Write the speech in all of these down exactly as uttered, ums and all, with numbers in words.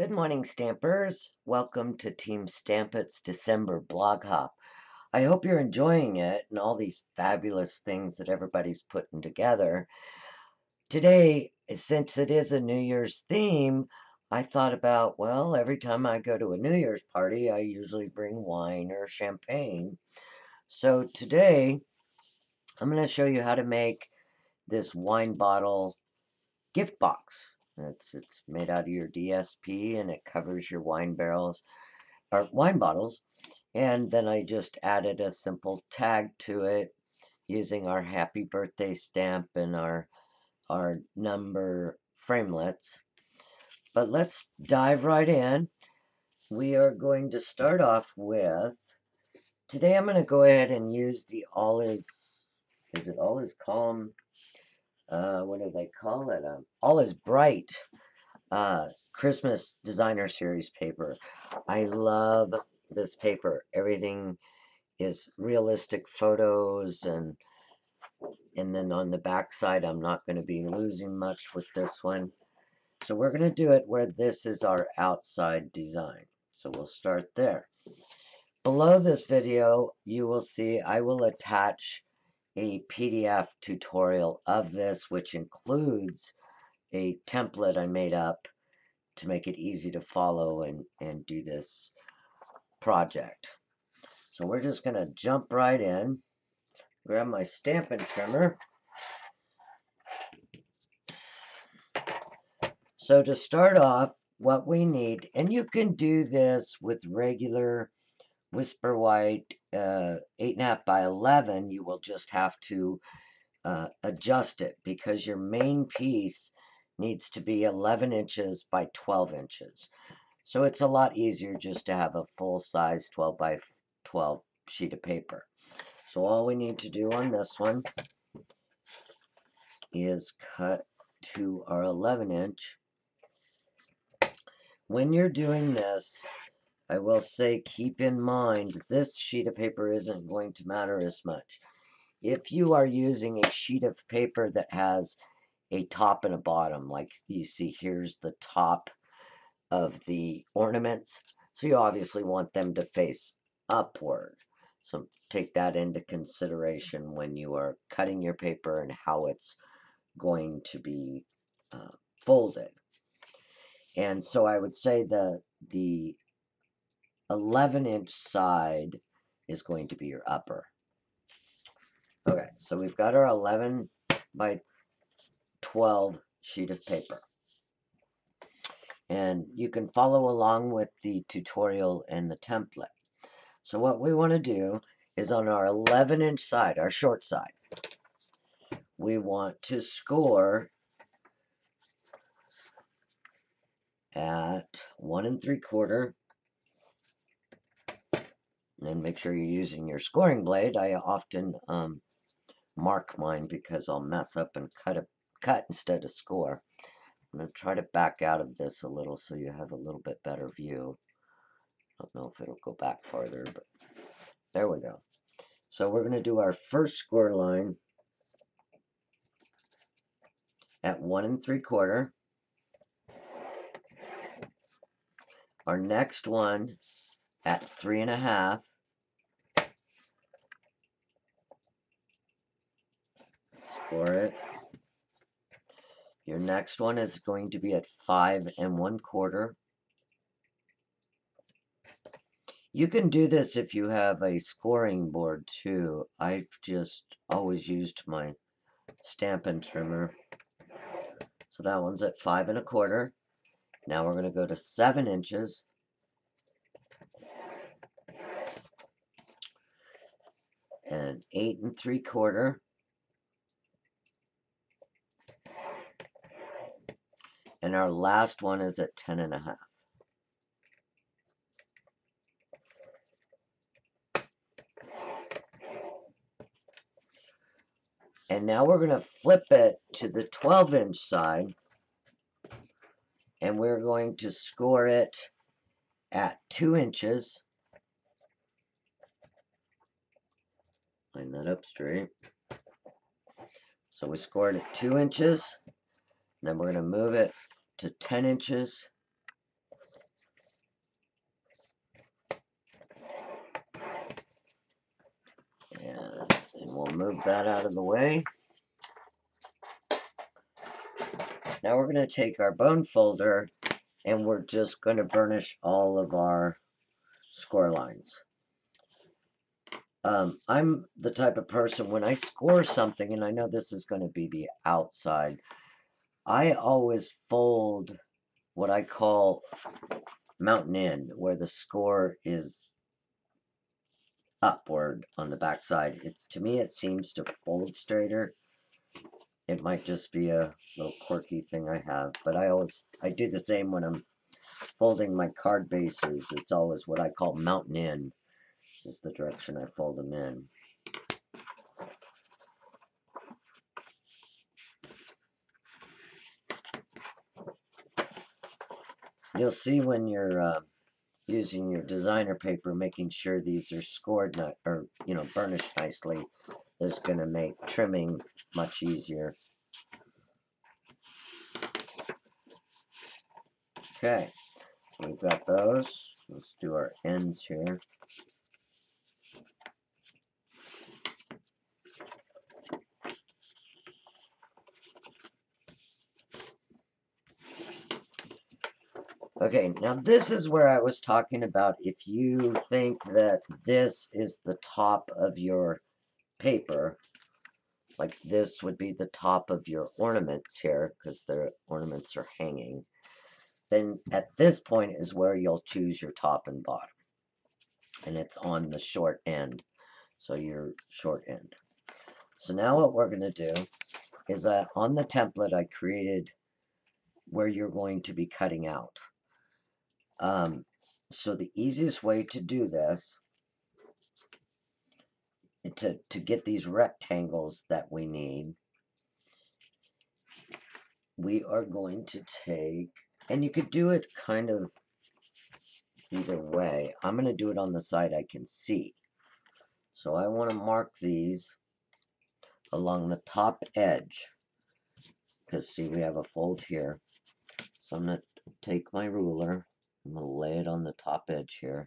Good morning, Stampers. Welcome to Team Stampit's December blog hop. I hope you're enjoying it and all these fabulous things that everybody's putting together. Today, since it is a New Year's theme, I thought about, well, every time I go to a New Year's party, I usually bring wine or champagne. So today, I'm going to show you how to make this wine bottle gift box. It's, it's made out of your D S P and it covers your wine barrels or wine bottles. And then I just added a simple tag to it using our happy birthday stamp and our, our number framelets. But let's dive right in. We are going to start off with, today I'm going to go ahead and use the All Is, is it All Is Calm? Uh, what do they call it? Um, All Is Bright uh, Christmas Designer Series paper. I love this paper. Everything is realistic photos, and and then on the back side, I'm not going to be losing much with this one. So we're going to do it where this is our outside design. So we'll start there. Below this video, you will see I will attach a P D F tutorial of this, which includes a template I made up to make it easy to follow and, and do this project. So we're just going to jump right in, grab my Stampin' Trimmer. So to start off, what we need, and you can do this with regular Whisper White uh, eight and a half by eleven, you will just have to uh, adjust it because your main piece needs to be eleven inches by twelve inches. So it's a lot easier just to have a full size twelve by twelve sheet of paper. So all we need to do on this one is cut to our eleven inch. When you're doing this, I will say, keep in mind, this sheet of paper isn't going to matter as much. If you are using a sheet of paper that has a top and a bottom, like you see, here's the top of the ornaments. So you obviously want them to face upward. So take that into consideration when you are cutting your paper and how it's going to be uh, folded. And so I would say the the eleven inch side is going to be your upper. Okay, so we've got our eleven by twelve sheet of paper. And you can follow along with the tutorial and the template. So what we want to do is on our eleven inch side, our short side, we want to score at one and three quarter. And make sure you're using your scoring blade. I often um, mark mine because I'll mess up and cut a cut instead of score. I'm going to try to back out of this a little so you have a little bit better view. I don't know if it'll go back farther, but there we go. So we're going to do our first score line at one and three quarter. Our next one at three and a half. Score it. Your next one is going to be at five and one quarter. You can do this if you have a scoring board too. I've just always used my Stampin' Trimmer. So that one's at five and a quarter. Now we're going to go to seven inches. And eight and three quarter. And our last one is at ten and a half. And now we're going to flip it to the twelve inch side. And we're going to score it at two inches. Line that up straight. So we scored at two inches. Then we're going to move it to ten inches. we'll move that out of the way. Now we're going to take our bone folder and we're just going to burnish all of our score lines. Um, I'm the type of person, when I score something, and I know this is going to be the outside, I always fold what I call mountain end, where the score is upward on the backside. It's, to me, it seems to fold straighter. It might just be a little quirky thing I have, but I always, I do the same when I'm folding my card bases. It's always what I call mountain end, is the direction I fold them in. You'll see when you're uh, using your designer paper, making sure these are scored, not, or you know, burnished nicely, is going to make trimming much easier. Okay, so we've got those. Let's do our ends here. Okay, now this is where I was talking about, if you think that this is the top of your paper, like this would be the top of your ornaments here, because the ornaments are hanging, then at this point is where you'll choose your top and bottom. And it's on the short end, so your short end. So now what we're going to do is that on the template I created where you're going to be cutting out. Um, so the easiest way to do this, to, to get these rectangles that we need, we are going to take, and you could do it kind of either way. I'm going to do it on the side I can see. So I want to mark these along the top edge, because see, we have a fold here. So I'm going to take my ruler. I'm going to lay it on the top edge here.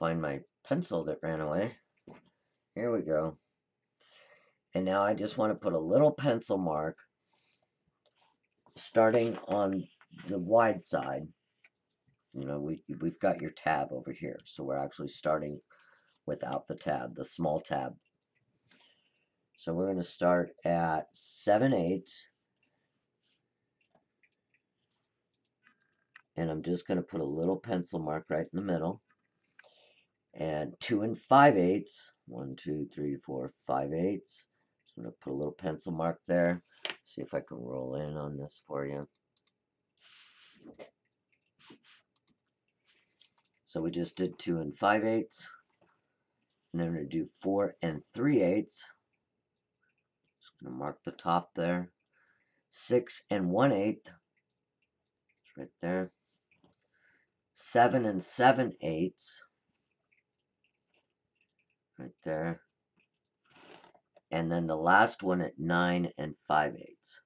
Find my pencil that ran away. Here we go. And now I just want to put a little pencil mark starting on the wide side. You know, we, we've got your tab over here. So we're actually starting without the tab, the small tab. So we're going to start at seven eighths. And I'm just going to put a little pencil mark right in the middle. And two and five eighths. One, two, three, four, five eighths. So I'm going to put a little pencil mark there. See if I can roll in on this for you. So we just did two and five eighths. And then we're going to do four and three eighths. Just going to mark the top there. Six and one eighth. It's right there. Seven and seven eighths, right there, and then the last one at nine and five eighths.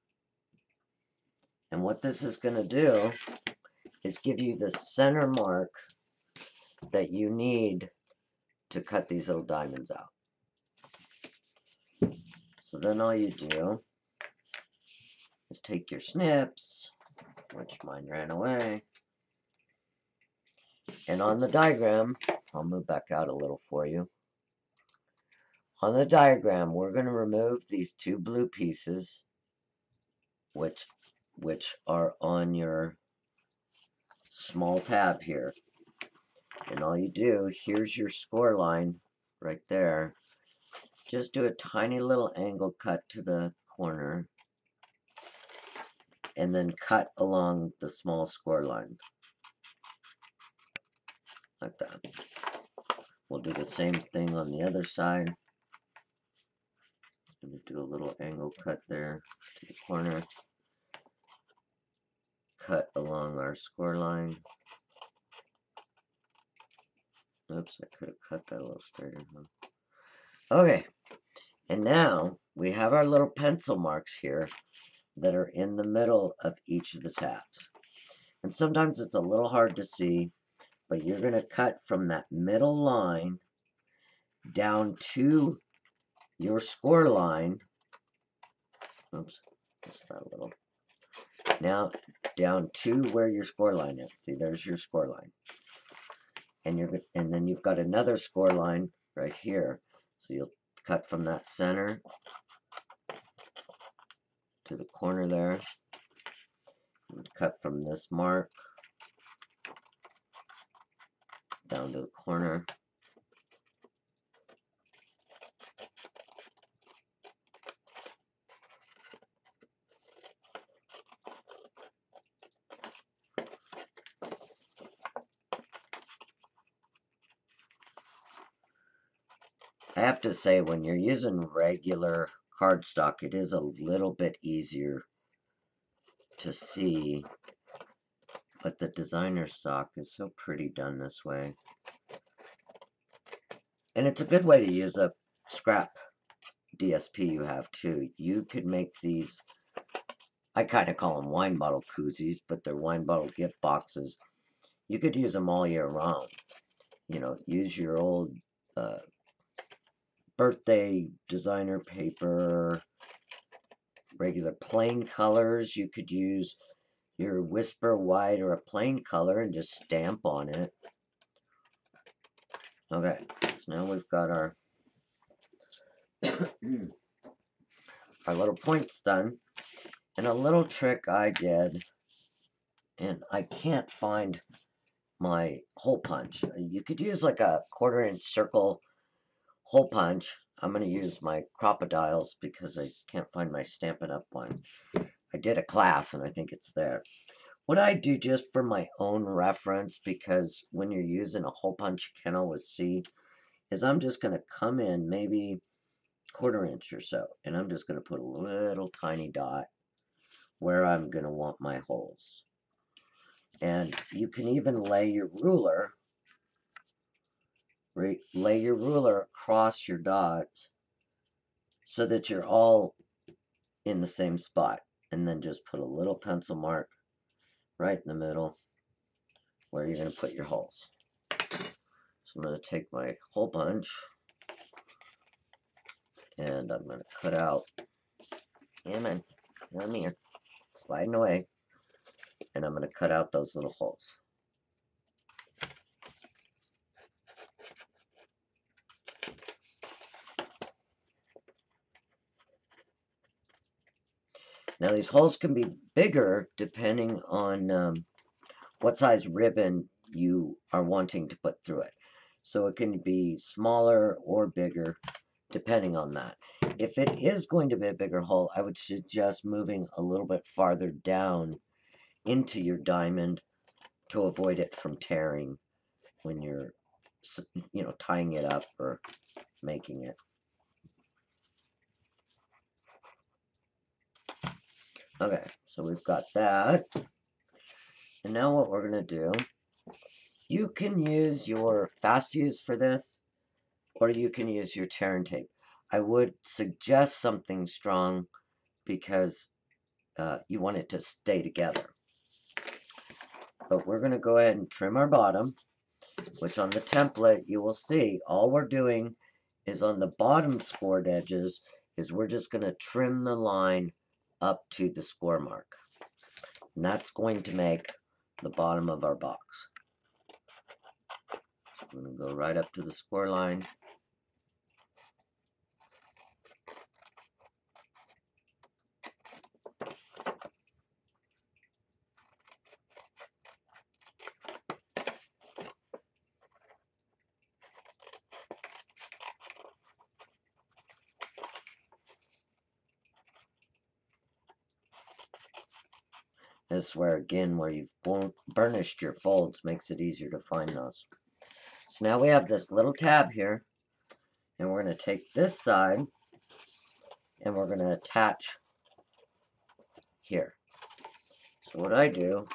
And what this is going to do is give you the center mark that you need to cut these little diamonds out. So then all you do is take your snips, which mine ran away, and on the diagram, I'll move back out a little for you. On the diagram, we're going to remove these two blue pieces, which, which are on your small tab here. And all you do, here's your score line right there. Just do a tiny little angle cut to the corner, and then cut along the small score line, like that. We'll do the same thing on the other side. I'm going to do a little angle cut there to the corner. Cut along our score line. Oops, I could have cut that a little straighter. Huh? Okay, and now we have our little pencil marks here that are in the middle of each of the tabs. And sometimes it's a little hard to see, but you're going to cut from that middle line down to your score line, oops, just that little, now down to where your score line is. See, there's your score line. And you're and then you've got another score line right here. So you'll cut from that center to the corner there. You'll cut from this mark down to the corner. I have to say, when you're using regular cardstock, it is a little bit easier to see, but the designer stock is so pretty done this way. And it's a good way to use a scrap D S P you have too. You could make these, I kind of call them wine bottle koozies, but they're wine bottle gift boxes. You could use them all year round. You know, use your old uh, birthday designer paper, regular plain colors. You could use your Whisper White or a plain color and just stamp on it. Okay, so now we've got our our little points done. And a little trick I did, and I can't find my hole punch. You could use like a quarter inch circle hole punch. I'm going to use my crop-o-dials because I can't find my Stampin' Up one. I did a class and I think it's there. What I do just for my own reference, because when you're using a hole punch you can always see, is I'm just going to come in maybe quarter inch or so, and I'm just going to put a little tiny dot where I'm going to want my holes. And you can even lay your ruler lay your ruler across your dot so that you're all in the same spot, and then just put a little pencil mark right in the middle where you're going to put your holes. So I'm going to take my hole punch and I'm going to cut out, yeah man, come here, sliding away, and I'm going to cut out those little holes. Now these holes can be bigger depending on um, what size ribbon you are wanting to put through it. So it can be smaller or bigger depending on that. If it is going to be a bigger hole, I would suggest moving a little bit farther down into your diamond to avoid it from tearing when you're, you know, tying it up or making it. Okay, so we've got that. And now what we're going to do, you can use your fast fuse for this, or you can use your tear and tape. I would suggest something strong because uh, you want it to stay together. But we're going to go ahead and trim our bottom, which on the template you will see all we're doing is on the bottom scored edges is we're just going to trim the line up to the score mark, and that's going to make the bottom of our box. I'm going to go right up to the score line, where again where you've burnished your folds makes it easier to find those. So now we have this little tab here, and we're going to take this side and we're going to attach here. So what I do,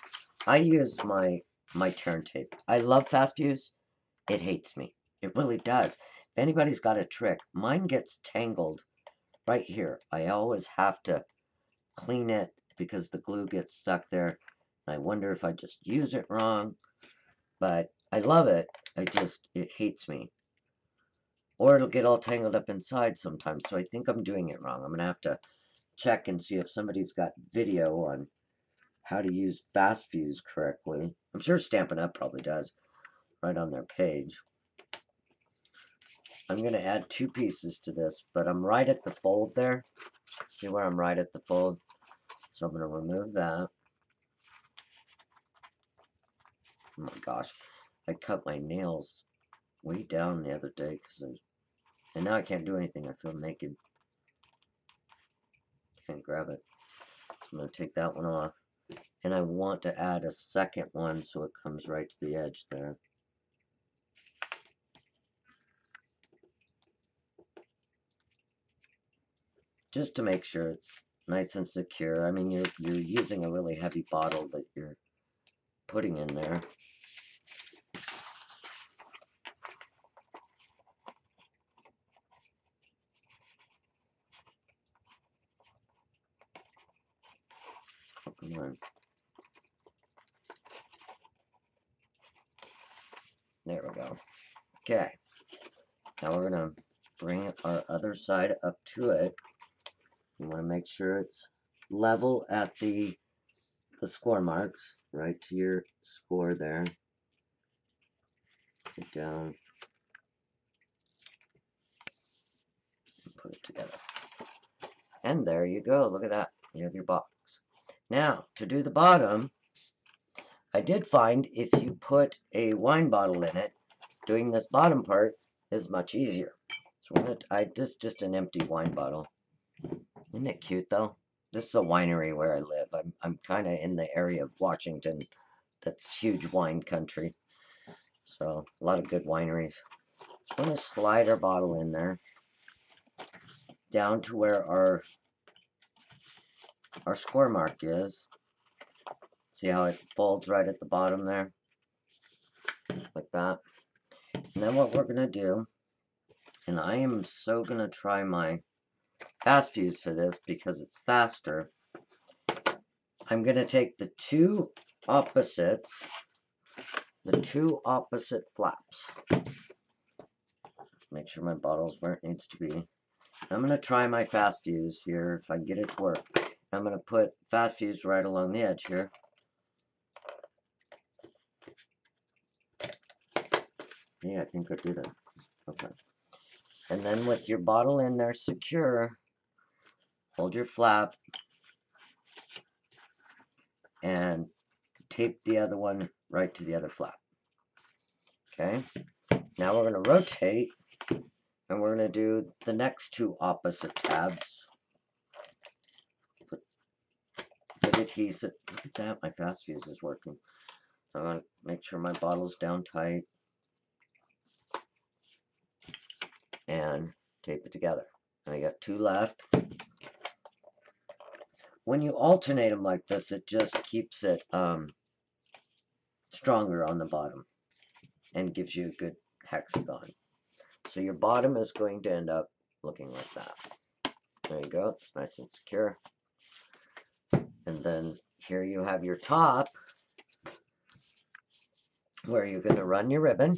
I use my my tear and tape. I love fast fuse. It hates me. It really does. If anybody's got a trick, mine gets tangled right here. I always have to clean it because the glue gets stuck there. I wonder if I just use it wrong, but I love it. I just, it hates me. or it'll get all tangled up inside sometimes. So I think I'm doing it wrong. I'm going to have to check and see if somebody's got video on how to use fast fuse correctly. I'm sure Stampin' Up probably does, right on their page. I'm going to add two pieces to this, but I'm right at the fold there. See where I'm right at the fold? So I'm going to remove that. Oh my gosh, I cut my nails way down the other day, because and now I can't do anything. I feel naked. Can't grab it. So I'm going to take that one off. And I want to add a second one so it comes right to the edge there. Just to make sure it's nice and secure. I mean, you're, you're using a really heavy bottle that you're putting in there. Oh, come on. There we go. Okay. Now we're going to bring our other side up to it. You want to make sure it's level at the the score marks, right to your score there. Put it down. And put it together. And there you go. Look at that. You have your box. Now, to do the bottom, I did find if you put a wine bottle in it, doing this bottom part is much easier. So we're gonna, I just just an empty wine bottle. Isn't it cute, though? This is a winery where I live. I'm, I'm kind of in the area of Washington that's huge wine country. So, a lot of good wineries. Just want to slide our bottle in there. Down to where our, our score mark is. See how it folds right at the bottom there? Like that. And then what we're going to do, and I am so going to try my fast fuse for this because it's faster. I'm going to take the two opposites, the two opposite flaps. Make sure my bottle's where it needs to be. I'm going to try my fast fuse here if I can get it to work. I'm going to put fast fuse right along the edge here. Yeah, I think I did it. Okay. And then with your bottle in there secure, hold your flap and tape the other one right to the other flap. Okay, now we're going to rotate and we're going to do the next two opposite tabs. Put, put adhesive. Look at that, my fast fuse is working. I want to make sure my bottle's down tight. And tape it together. And I got two left. When you alternate them like this, it just keeps it um, stronger on the bottom and gives you a good hexagon. So your bottom is going to end up looking like that. There you go. It's nice and secure. And then here you have your top where you're going to run your ribbon.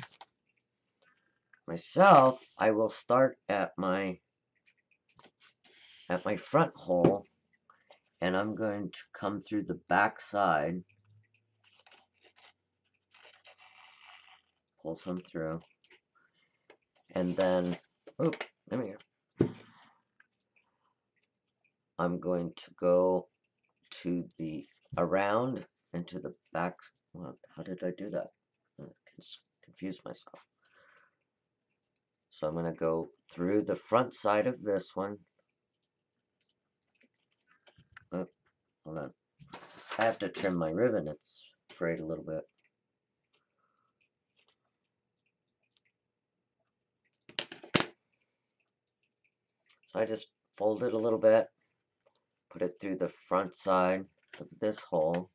Myself, I will start at my at my front hole, and I'm going to come through the back side, pull some through, and then oop, let me go. I'm going to go to the around and to the back. Well, how did I do that? I confused myself. So I'm going to go through the front side of this one. Oh, hold on. I have to trim my ribbon. It's frayed a little bit. So I just fold it a little bit. Put it through the front side of this hole.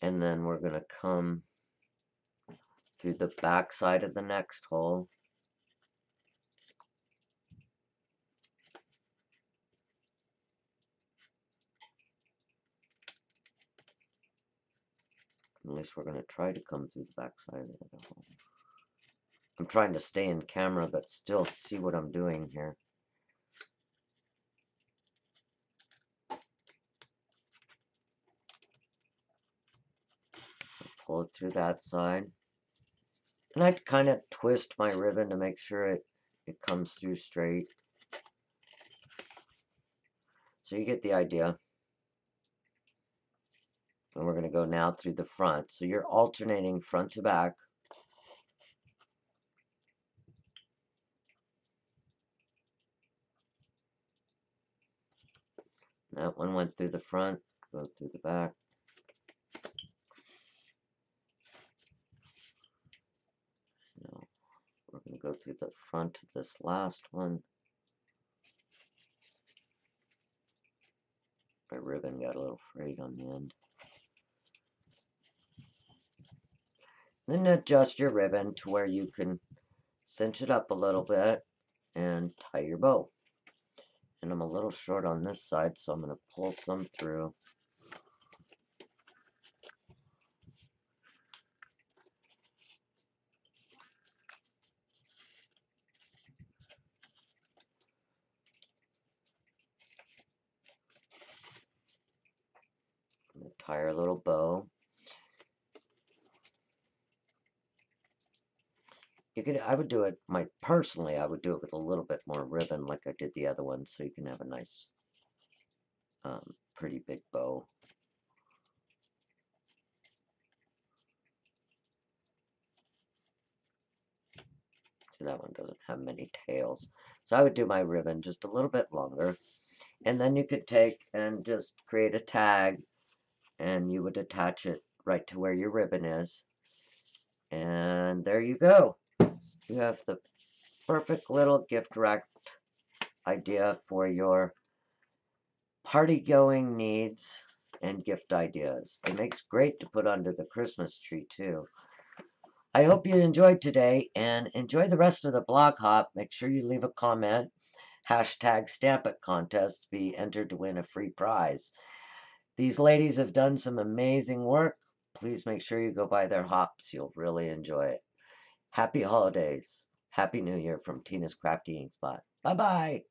And then we're going to come through the back side of the next hole. unless we're going to try to come through the backside of the hole. I'm trying to stay in camera, but still see what I'm doing here. Pull it through that side. And I kind of twist my ribbon to make sure it, it comes through straight. So you get the idea. And we're going to go now through the front. So you're alternating front to back. That one went through the front, go through the back. Now we're going to go through the front of this last one. My ribbon got a little frayed on the end. Then adjust your ribbon to where you can cinch it up a little bit and tie your bow. And I'm a little short on this side, so I'm going to pull some through. I'm going to tie our little bow. You could, I would do it, my, personally, I would do it with a little bit more ribbon like I did the other one, so you can have a nice, um, pretty big bow. So that one doesn't have many tails. So I would do my ribbon just a little bit longer. And then you could take and just create a tag, and you would attach it right to where your ribbon is. And there you go. You have the perfect little gift wrap idea for your party-going needs and gift ideas. It makes great to put under the Christmas tree, too. I hope you enjoyed today, and enjoy the rest of the blog hop. Make sure you leave a comment. Hashtag Stamp It Contest to be entered to win a free prize. These ladies have done some amazing work. Please make sure you go buy their hops. You'll really enjoy it. Happy holidays. Happy New Year from Tina's Crafty Ink Spot. Bye-bye.